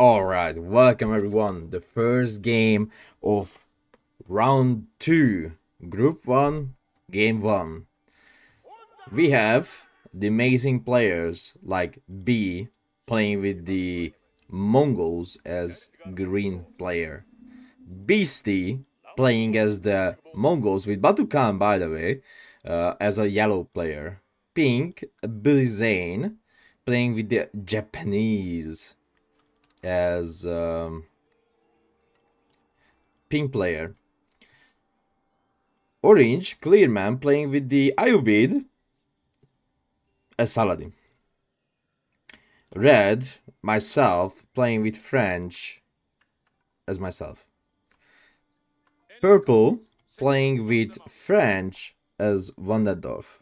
Alright, welcome everyone. The first game of round 2, group 1, game 1. We have the amazing players like B playing with the Mongols as green player. Beastie playing as the Mongols with Batu Khan, by the way, as a yellow player. Pink, Billy Zane playing with the Japanese as pink player. Orange, Clearman playing with the Ayubid as Saladin. Red, myself playing with French as myself. Purple playing with French as Wanderdorf.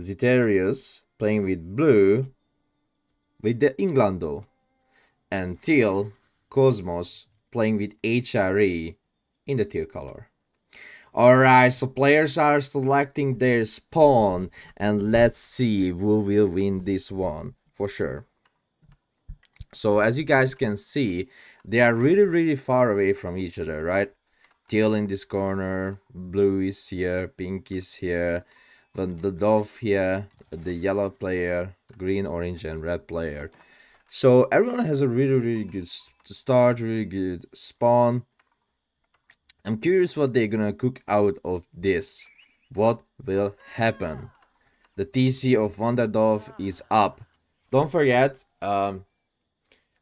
Zetarius playing with blue with the Englando. And teal, Cosmos playing with HRE in the teal color. Alright, so players are selecting their spawn, and let's see who will win this one for sure. So as you guys can see, they are really far away from each other, right? Teal in this corner, blue is here, pink is here, then the dove here, the yellow player, green, orange and red player. So everyone has a really good start, really good spawn. I'm curious what they're gonna cook out of this. What will happen? The TC of Wanderdorf is up. Don't forget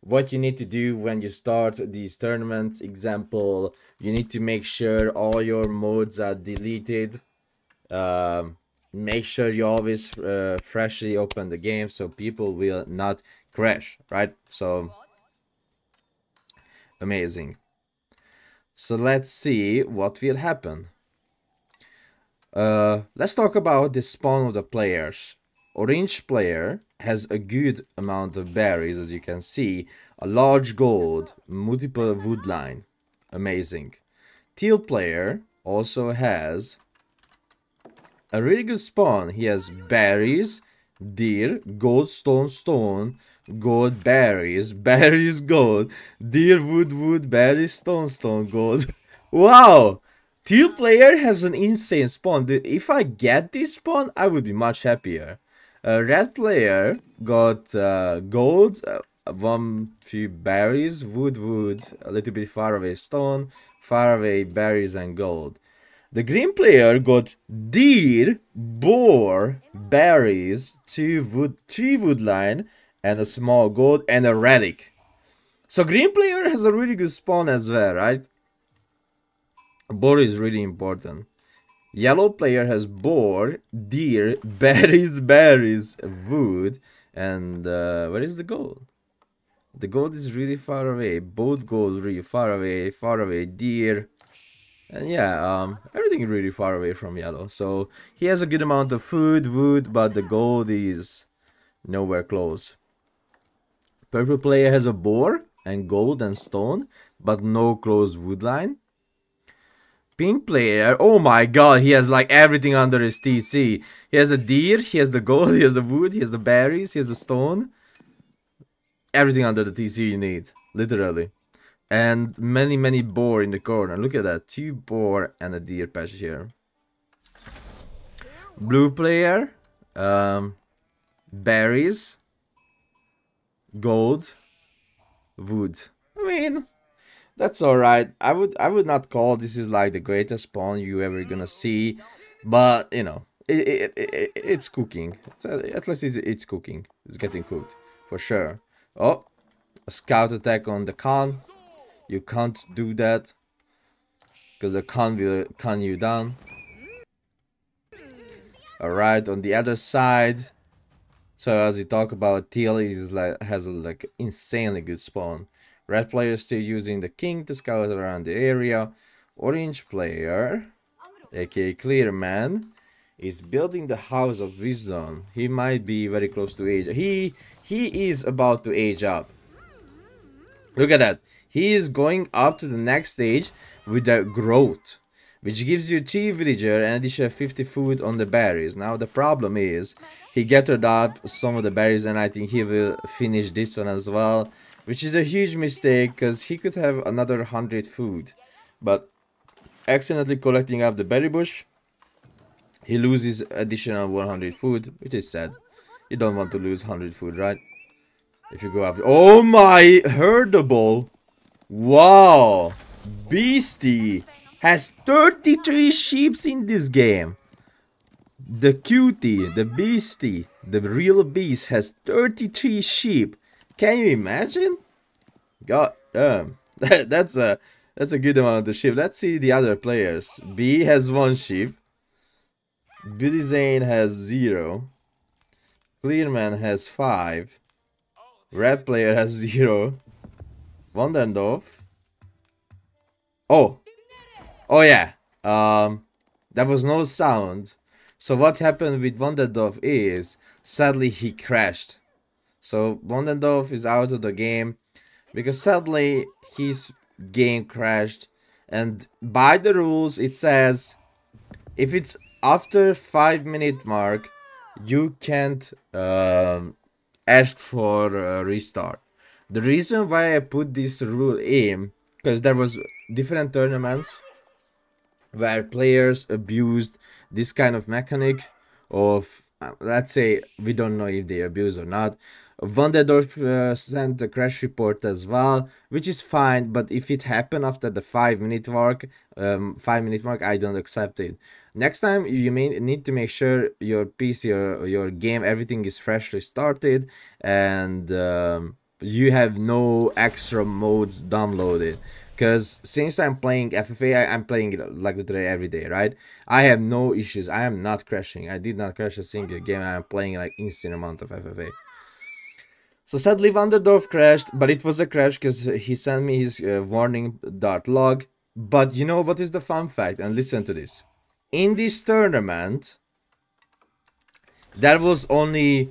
what you need to do when you start these tournaments. Example, you need to make sure all your modes are deleted. Make sure you always freshly open the game so people will not crash, right? So amazing. So let's see what will happen. Let's talk about the spawn of the players. Orange player has a good amount of berries, as you can see, a large gold, multiple wood line, amazing. Teal player also has a really good spawn. He has berries, deer, gold, stone, gold, berries, gold, deer, wood, berries, stone, gold. Wow! Teal player has an insane spawn. Dude, if I get this spawn, I would be much happier. Red player got gold, 1, 3 berries, wood, a little bit far away stone, far away berries and gold. The green player got deer, boar, berries, 2 wood, 3 wood line, and a small gold and a relic. So green player has a really good spawn as well, right? Boar is really important. Yellow player has boar, deer, berries, wood, and where is the gold? The gold is really far away. Both gold really far away, deer. And yeah, everything really far away from yellow. So he has a good amount of food, wood, but the gold is nowhere close. Purple player has a boar and gold and stone, but no close wood line. Pink player, oh my god, he has like everything under his TC. He has a deer, he has the gold, he has the wood, he has the berries, he has the stone. Everything under the TC you need, literally. And many boar in the corner. Look at that, 2 boar and a deer patch here. Blue player, berries, gold, wood. I mean, that's alright. I would not call this is like the greatest spawn you ever gonna see, but you know, it's cooking. At least it's cooking. It's getting cooked for sure. Oh, a scout attack on the Khan. You can't do that, because the Khan will Khan you down. Alright, on the other side. So as we talk about, teal is like has a like insanely good spawn. Red player still using the king to scout around the area. Orange player, aka Clearman, is building the house of wisdom. He might be very close to age. He is about to age up. Look at that. He is going up to the next stage with the growth. which gives you 3 villager and additional 50 food on the berries. Now the problem is, he gathered up some of the berries and I think he will finish this one as well, which is a huge mistake because he could have another 100 food, but accidentally collecting up the berry bush, he loses additional 100 food, which is sad. You don't want to lose 100 food, right? If you go after... Oh my! Herdable! Wow! Beastie has 33 sheeps in this game! The cutie, the beastie, the real beast has 33 sheep. Can you imagine? God damn. That's a good amount of sheep. Let's see the other players. B has 1 sheep. Billy Zane has 0. Clearman has 5. Red player has 0. Wanderdorf. Oh! Oh yeah! There was no sound. So what happened with Wanderdorf is, sadly he crashed. So Wanderdorf is out of the game, because sadly his game crashed. And by the rules it says, if it's after 5-minute mark, you can't... ask for a restart. The reason why I put this rule in, because there was different tournaments where players abused this kind of mechanic of, let's say, we don't know if they abuse or not. Wanderdorf sent a crash report as well, which is fine, but if it happened after the 5-minute mark, I don't accept it. Next time you may need to make sure your PC, your game, everything is freshly started and you have no extra modes downloaded. Because since I'm playing FFA, I'm playing it like literally every day, right? I have no issues. I am not crashing. I did not crash a single game. I am playing like insane amount of FFA. So sadly Wanderdorf crashed, but it was a crash because he sent me his warning.log. But you know what is the fun fact? And listen to this. In this tournament, there was only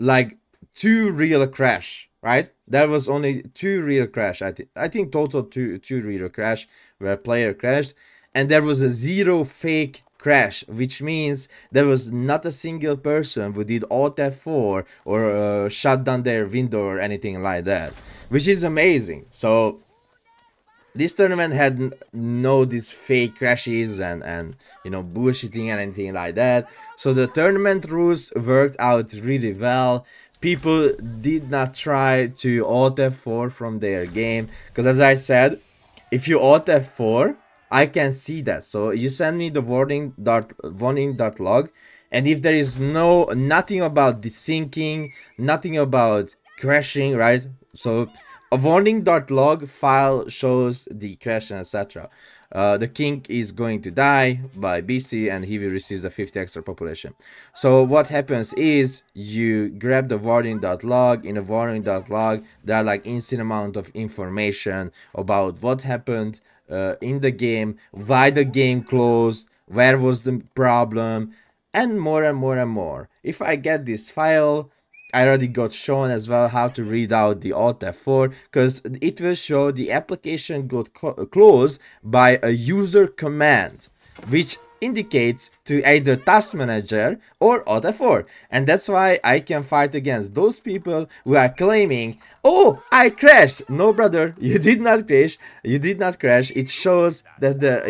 like 2 real crash, right? There was only 2 real crash. I think total 2 real crash where a player crashed, and there was a 0 fake crash, which means there was not a single person who did Alt F4 or shut down their window or anything like that, which is amazing. So this tournament had no these fake crashes and you know, bullshitting and anything like that. So the tournament rules worked out really well. People did not try to Alt F4 from their game, because as I said, if you Alt F4, I can see that. So you send me the warning.log, and if there is nothing about desyncing, nothing about crashing, right? So a warning.log file shows the crash and etc. The king is going to die by BC and he will receive the 50 extra population. So what happens is, you grab the warning.log. In a warning.log there are like insane amount of information about what happened in the game, why the game closed, where was the problem, and more and more and more. If I get this file, I already got shown as well how to read out the Alt F4, because it will show the application got closed by a user command, which indicates to either Task Manager or Alt F4. And that's why I can fight against those people who are claiming, oh, I crashed. No, brother, you did not crash. You did not crash. It shows that the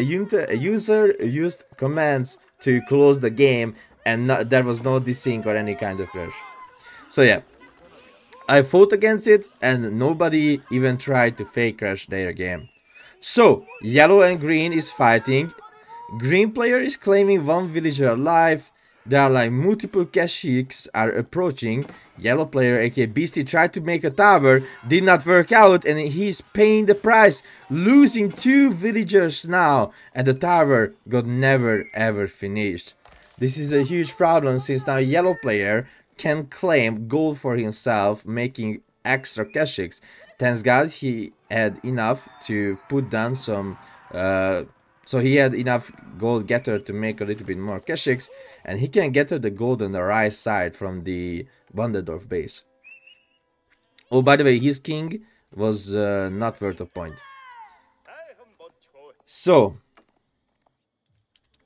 user used commands to close the game and there was no desync or any kind of crash. So yeah, I fought against it and nobody even tried to fake crash their game. So yellow and green is fighting. Green player is claiming 1 villager alive. There are like multiple Kashyyyks are approaching. Yellow player, aka Beastie, tried to make a tower, did not work out, and he's paying the price, losing 2 villagers now, and the tower got never ever finished. This is a huge problem, since now yellow player can claim gold for himself, making extra Kashyyyks. Thanks God he had enough to put down some so he had enough gold getter to make a little bit more Kashyyyks, and he can getter the gold on the right side from the Wanderdorf base. Oh, by the way, his king was not worth a point. So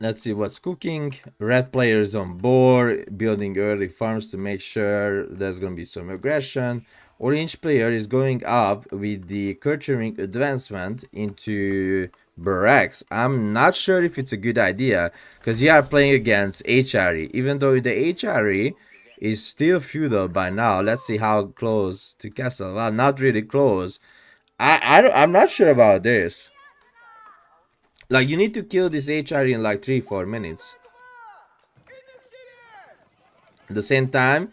let's see what's cooking. Red players on board, building early farms to make sure there's going to be some aggression. Orange player is going up with the culturing advancement into barracks. I'm not sure if it's a good idea because you are playing against HRE, even though the HRE is still feudal by now. Let's see how close to castle. Well, not really close. I'm not sure about this. Like, you need to kill this HRE in like 3-4 minutes. At the same time,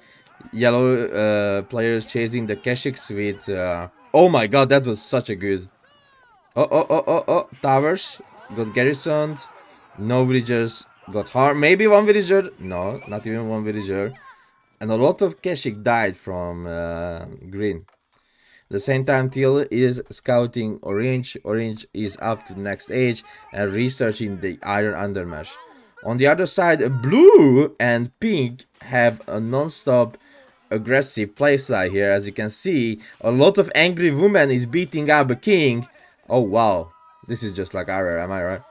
yellow players chasing the Keshiks with oh my god, that was such a good. Oh, towers got garrisoned. No villagers got harmed. Maybe one villager. No, not even one villager. And a lot of Keshik died from green. At the same time, teal is scouting orange. Orange is up to the next age and researching the iron undermesh. On the other side, blue and pink have a non-stop aggressive playstyle here. As you can see, a lot of angry women is beating up a king. Oh wow, this is just like Arrow, am I right?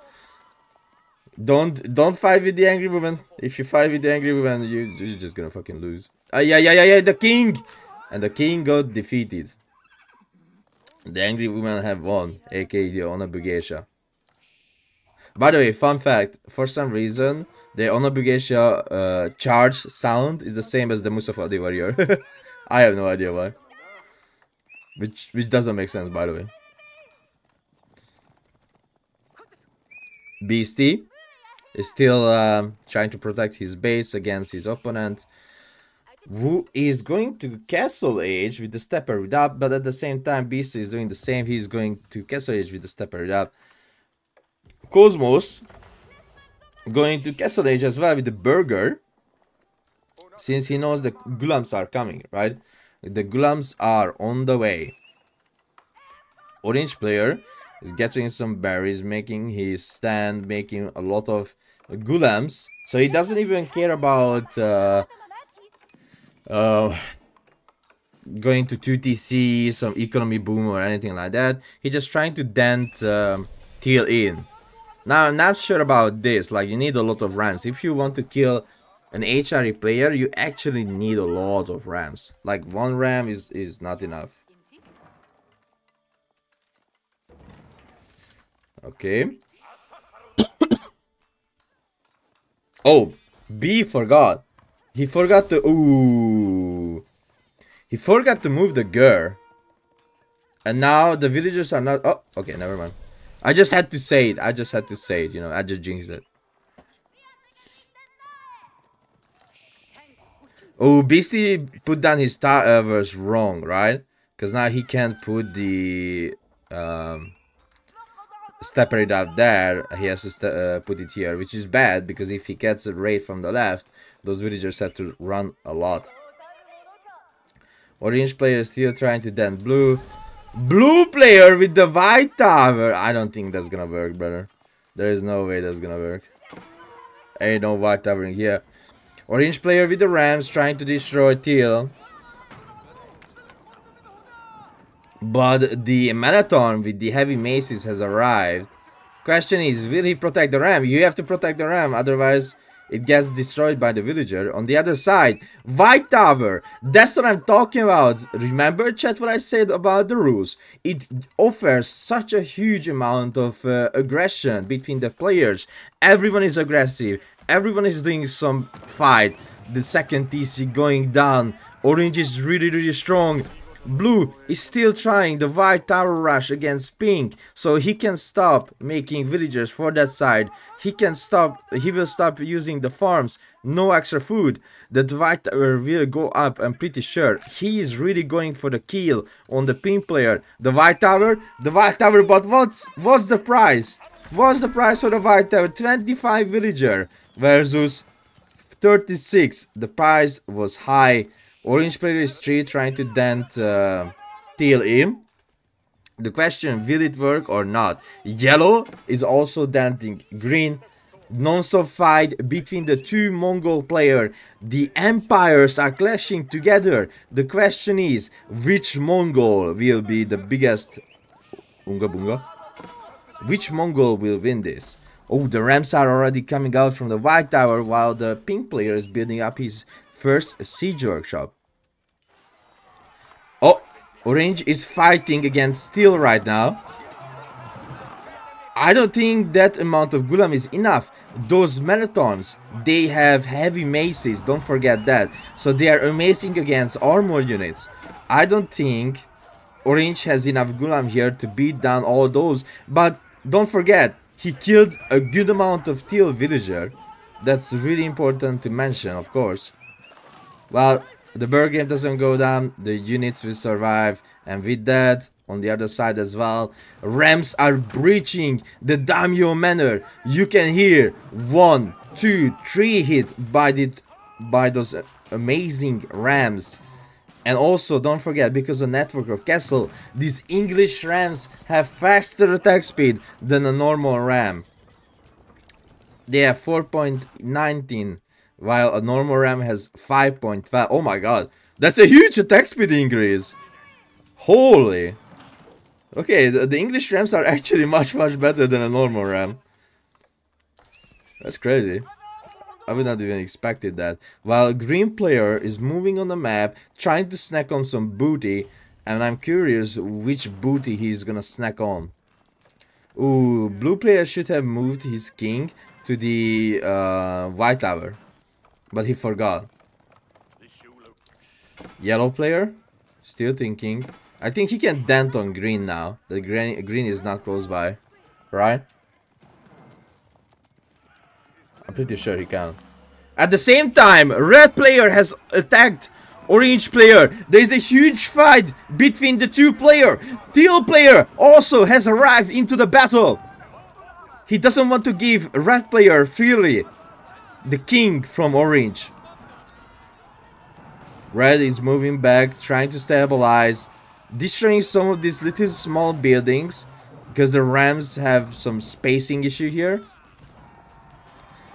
Don't fight with the angry woman. If you fight with the angry woman, you're just gonna fucking lose. Yeah, the king! And the king got defeated. The angry women have won, aka the Onna-bugeisha. By the way, fun fact, for some reason, the Onna-bugeisha charge sound is the same as the Mosafadi warrior. I have no idea why. Which doesn't make sense, by the way. Beastie is still trying to protect his base against his opponent, who is going to castle age with the stepper read up, but at the same time Beastie is doing the same. He's going to castle age with the stepper read up. Cosmos going to castle age as well with the burger, since he knows the glums are coming, right? The glums are on the way. Orange player is getting some berries, making his stand, making a lot of gulams. So he doesn't even care about going to 2TC, some economy boom or anything like that. He's just trying to dent teal in. Now, I'm not sure about this. Like, you need a lot of ramps. If you want to kill an HRE player, you actually need a lot of ramps. Like, one ram is not enough. Okay. Oh, B forgot. He forgot to... Ooh. He forgot to move the girl. And now the villagers are not... Oh, okay, never mind. I just had to say it. I just had to say it, you know. I just jinxed it. Oh, Beastie put down his Star Evers wrong, right? Because now he can't put the... stepper it out there. He has to put it here, which is bad, because if he gets a raid from the left, those villagers have to run a lot. Orange player is still trying to dent blue. Blue player with the white tower. I don't think that's gonna work, brother. There is no way that's gonna work. Ain't no white tower in here. Orange player with the rams trying to destroy teal. But the marathon with the heavy maces has arrived. Question is, will he protect the ram? You have to protect the ram, otherwise it gets destroyed by the villager. On the other side, white tower. That's what I'm talking about. Remember, chat, what I said about the rules. It offers such a huge amount of aggression between the players. Everyone is aggressive. Everyone is doing some fight. The second TC going down. Orange is really, really strong. Blue is still trying the white tower rush against pink, so he can stop making villagers for that side. He can stop, he will stop using the farms. No extra food. The white tower will go up, I'm pretty sure. He is really going for the kill on the pink player. The white tower, but what's the price? What's the price for the white tower? 25 villager versus 36. The price was high. Orange player is 3 trying to dent teal in. The question, will it work or not? Yellow is also denting green. Non-stop fight between the two Mongol players. The empires are clashing together. The question is, which Mongol will be the biggest? Unga bunga. Which Mongol will win this? Oh, the Rams are already coming out from the White Tower while the pink player is building up his first siege workshop. Oh, Orange is fighting against Steel right now. I don't think that amount of Ghulam is enough. Those Marathons, they have heavy maces, don't forget that. So they are amazing against armor units. I don't think Orange has enough Ghulam here to beat down all those. But don't forget, he killed a good amount of Teal villager. That's really important to mention, of course. Well, the bird game doesn't go down, the units will survive. And with that, on the other side as well, Rams are breaching the Damio Manor. You can hear 1, 2, 3 hit by those amazing Rams. And also, don't forget, because of Network of Castle, these English Rams have faster attack speed than a normal Ram. They have 4.19, while a normal Ram has 5.5. Oh my god, that's a huge attack speed increase. Holy. Okay, the English Rams are actually much better than a normal Ram. That's crazy. I would not even expected that. While green player is moving on the map, trying to snack on some booty, and I'm curious which booty he's gonna snack on. Ooh, blue player should have moved his king to the White Tower, but he forgot. Yellow player, still thinking. I think he can dent on green now. The green is not close by, right? I'm pretty sure he can. At the same time, red player has attacked orange player. There is a huge fight between the two players. Teal player also has arrived into the battle. He doesn't want to give red player freely the king from orange. Red is moving back, trying to stabilize, destroying some of these little small buildings because the Rams have some spacing issue here.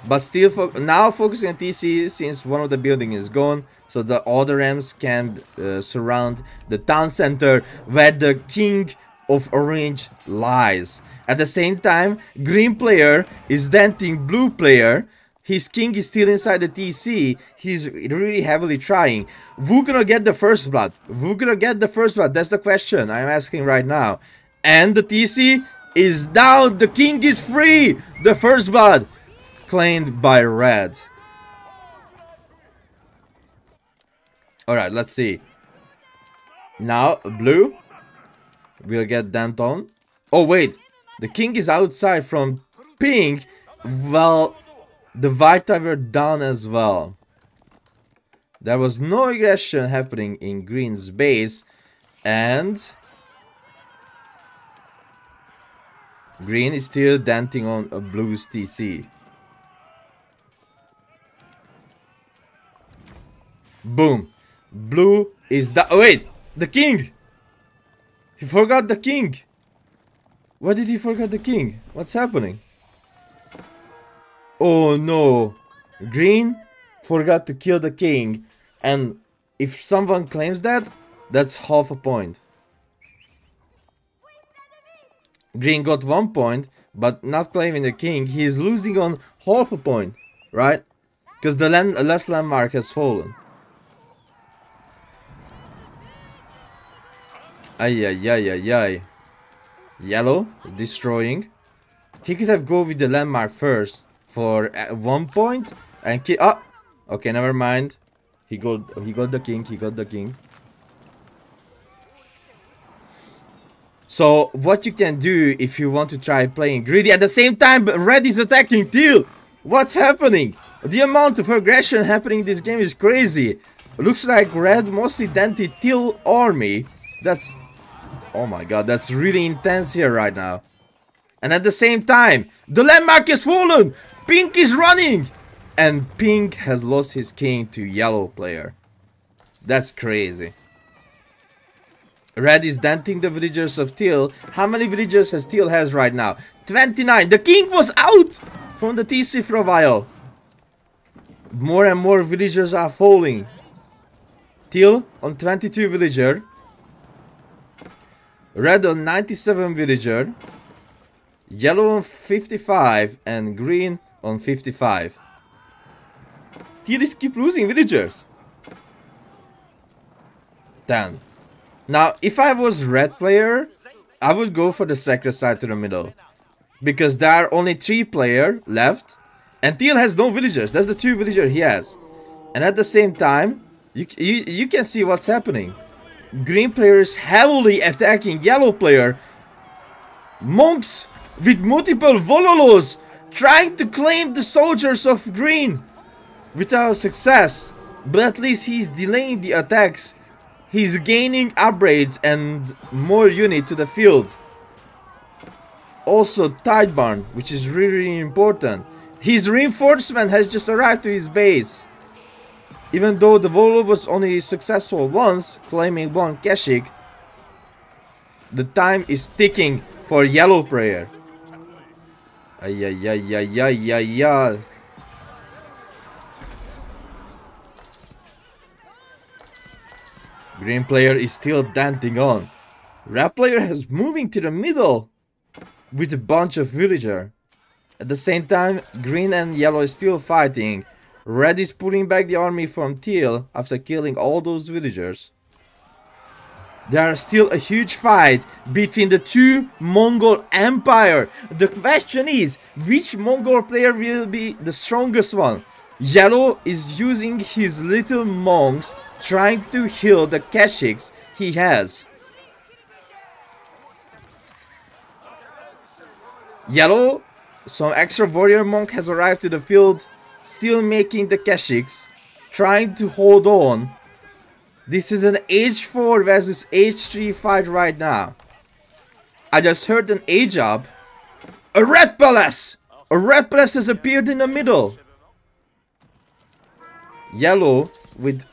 But still now focusing on TC since one of the buildings is gone, so the other Rams can surround the town center where the king of orange lies. At the same time, green player is denting blue player. His king is still inside the TC. He's really heavily trying. Who gonna get the first blood? Who gonna get the first blood? That's the question I'm asking right now. And the TC is down. The king is free. The first blood claimed by red. Alright, let's see. Now, blue will get Danton. Oh, wait. The king is outside from pink. Well, the white tower down as well. There was no aggression happening in green's base. And green is still denting on a blue's TC. Boom. Blue is that. Oh, wait. The king. He forgot the king. Why did he forget the king? What's happening? Oh, no. Green forgot to kill the king. And if someone claims that, that's half a point. Green got 1 point, but not claiming the king. He is losing on half a point, right? Because the last landmark has fallen. Ay, ay, ay, ay, ay. Yellow destroying. He could have go with the landmark first for 1 point and kill. Ah, oh, okay, never mind. He got the king. He got the king. So what you can do if you want to try playing greedy at the same time? Red is attacking teal. What's happening? The amount of aggression happening in this game is crazy. Looks like red mostly dented teal army. That's. Oh my god, that's really intense here right now. And at the same time, the landmark is fallen! Pink is running! And pink has lost his king to yellow player. That's crazy. Red is denting the villagers of teal. How many villagers has teal has right now? 29! The king was out from the TC for a while. More and more villagers are falling. Teal on 22 villager. Red on 97 villager. Yellow on 55 and green on 55. Tiers keep losing villagers. Damn. Now, if I was red player, I would go for the sacred side to the middle. Because there are only 3 players left. And Teal has no villagers. That's the 2 villagers he has. And at the same time, you can see what's happening. Green player is heavily attacking yellow player. Monks with multiple Vololos trying to claim the soldiers of green. Without success. But at least he's delaying the attacks. He's gaining upgrades and more unit to the field. Also Tidebarn, which is really important. His reinforcement has just arrived to his base. Even though the Volov was only successful once, claiming one Keshik, the time is ticking for yellow player. Ay. Green player is still dancing on. Red player is moving to the middle with a bunch of villagers. At the same time, green and yellow is still fighting. Red is pulling back the army from teal after killing all those villagers. There is still a huge fight between the 2 Mongol empires. The question is, which Mongol player will be the strongest one? Yellow is using his little monks trying to heal the Keshiks he has. Yellow, some extra warrior monk has arrived to the field, still making the Keshiks, trying to hold on. This is an H4 versus H3 fight right now. I just heard an A job. A red palace! A red palace has appeared in the middle. Yellow with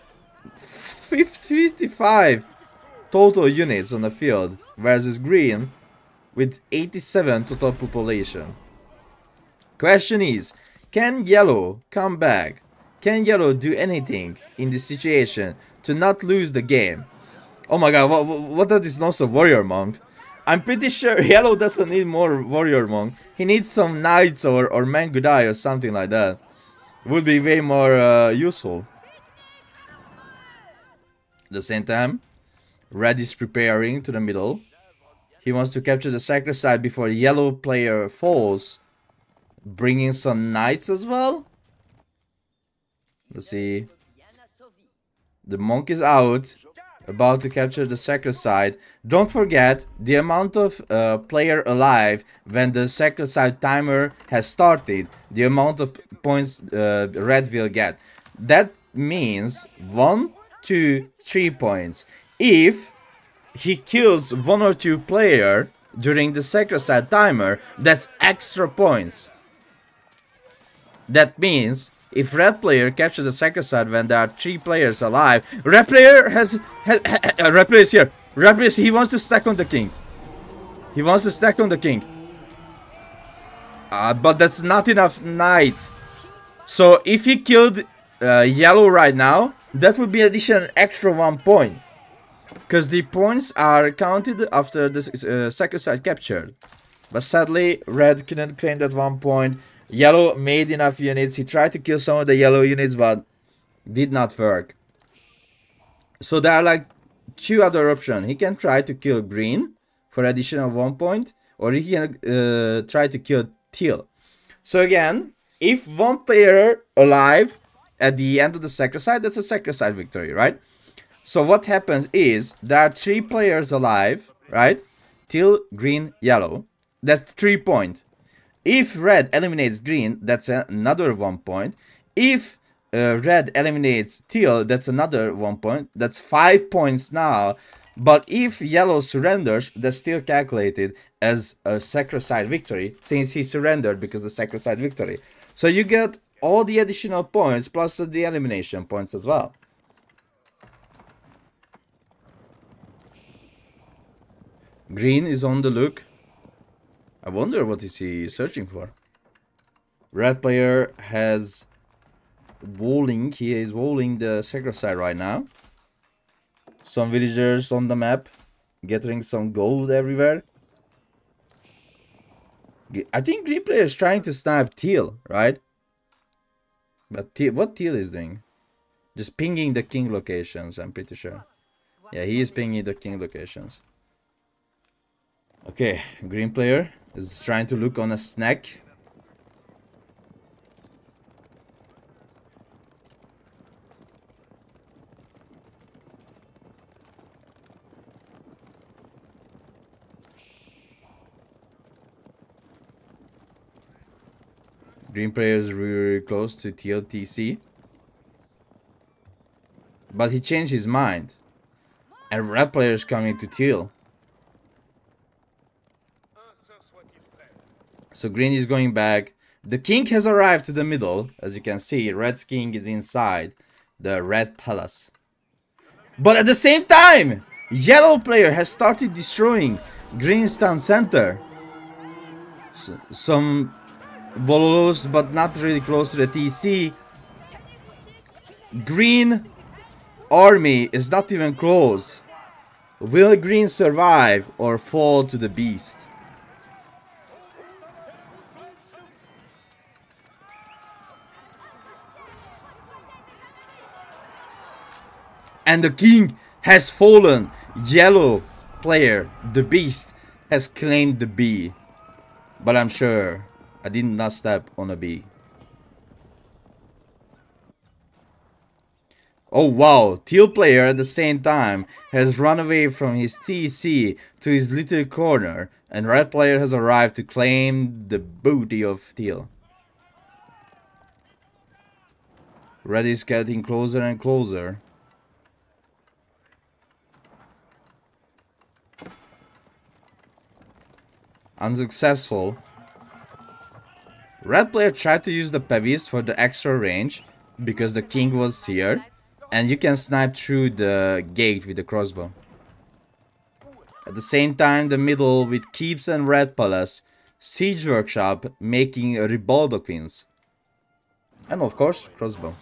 55 total units on the field versus green with 87 total population. Question is, can yellow come back? Can yellow do anything in this situation to not lose the game? Oh my god, what is this nonsense warrior monk? I'm pretty sure yellow doesn't need more warrior monk. He needs some knights or Mangudai or something like that. Would be way more useful. At the same time, red is preparing to the middle. He wants to capture the sacred side before yellow player falls. Bringing some knights as well. Let's see. The monk is out. About to capture the sacred side. Don't forget the amount of player alive when the sacred side timer has started. The amount of points red will get. That means 1, 2, 3 points. If he kills 1 or 2 player during the sacred side timer, that's extra points. That means if red player captures the sacred side when there are 3 players alive, red player red player is here. Red player, he wants to stack on the king. He wants to stack on the king. But that's not enough knight. So if he killed yellow right now, that would be an additional extra 1 point. Because the points are counted after the sacred side captured. But sadly, red couldn't claim that 1 point. Yellow made enough units. He tried to kill some of the yellow units, but did not work. So there are like 2 other options. He can try to kill green for additional 1 point, or he can try to kill teal. So again, if 1 player alive at the end of the sacred side, that's a sacred side victory, right? So what happens is there are 3 players alive, right? Teal, green, yellow. That's 3 points. If red eliminates green, that's another 1 point. If red eliminates teal, that's another 1 point. That's 5 points now. But if yellow surrenders, that's still calculated as a sacred side victory, since he surrendered because the sacred side victory. So you get all the additional points plus the elimination points as well. Green is on the look. I wonder what is he searching for. Red player has walling. He is walling the sacred side right now. Some villagers on the map, gathering some gold everywhere. I think Green player is trying to snipe Teal, right? But Teal, what Teal is doing? Just pinging the king locations, I'm pretty sure. Yeah, he is pinging the king locations. Okay, Green player is trying to look on a snack. Green player is really, really close to TLTC. But he changed his mind. And red player is coming to Teal. So green is going back. The king has arrived to the middle. As you can see, red's king is inside the red palace. But at the same time, yellow player has started destroying green's town center. So, some Vololos, but not really close to the TC. Green army is not even close. Will green survive or fall to the beast? And the king has fallen. Yellow player, the beast, has claimed the B. But I'm sure I did not step on a B. Oh wow, Teal player at the same time has run away from his TC to his little corner, and red player has arrived to claim the booty of Teal. Red is getting closer and closer. Unsuccessful. Red player tried to use the Pevis for the extra range because the king was here, and you can snipe through the gate with the crossbow. At the same time, the middle with Keeps and Red Palace, Siege Workshop making Ribauldequins, and of course crossbow.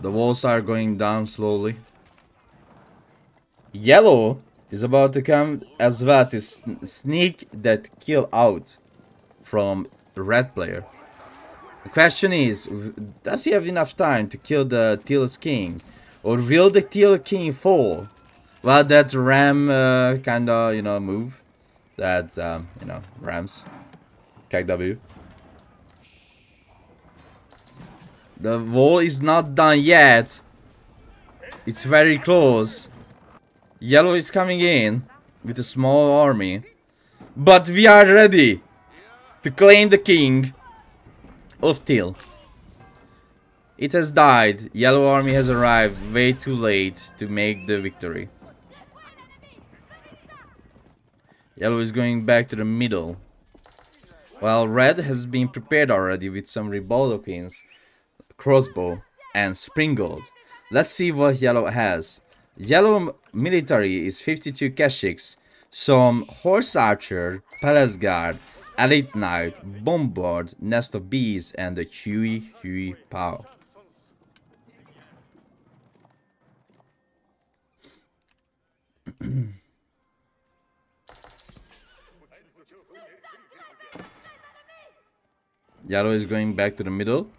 The walls are going down slowly. Yellow is about to come as well to sneak that kill out from red player. The question is, does he have enough time to kill the Teal's king? Or will the Teal king fall? Well, that ram kinda, you know, move. That, you know, rams. KW. The wall is not done yet. It's very close. Yellow is coming in with a small army, but we are ready to claim the king of Teal. It has died. Yellow army has arrived way too late to make the victory. Yellow is going back to the middle, while red has been prepared already with some Ribauldequins, crossbow and Springgold. Let's see what yellow has. Yellow military is 52 Keshiks, some Horse Archer, Palace Guard, Elite Knight, Bombard, Nest of Bees, and the Hui Hui Pao. Yellow is going back to the middle.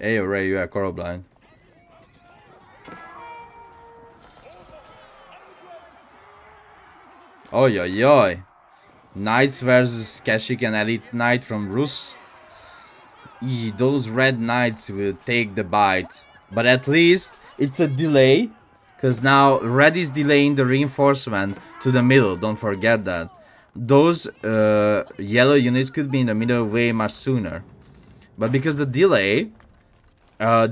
Hey, Ray, you are colorblind. Oh, yo, yo. Knights versus Kashik and Elite Knight from Rus. Those red knights will take the bite. But at least it's a delay. Because now red is delaying the reinforcement to the middle. Don't forget that. Those yellow units could be in the middle way much sooner. But because the delay...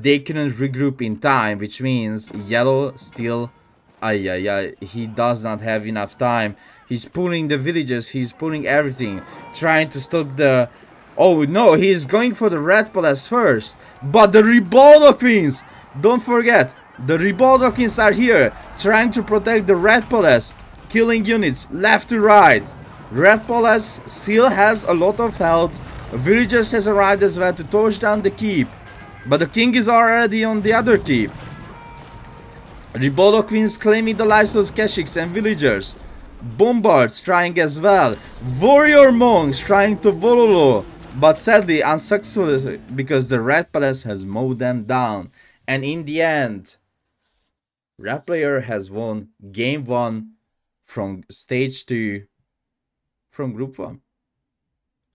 they couldn't regroup in time, which means yellow still... he does not have enough time. He's pulling the villages, he's pulling everything, trying to stop the... Oh no, he is going for the red palace first. But the Ribauldequins! Don't forget, the Ribauldequins are here, trying to protect the red palace, killing units left to right. Red palace still has a lot of health. Villagers has arrived as well to torch down the keep. But the king is already on the other keep. Ribauldequins claiming the lives of Keshiks and villagers. Bombards trying as well. Warrior monks trying to Vololo, but sadly unsuccessfully because the Red Palace has mowed them down. And in the end, Red Player has won game 1 from stage 2 from group 1.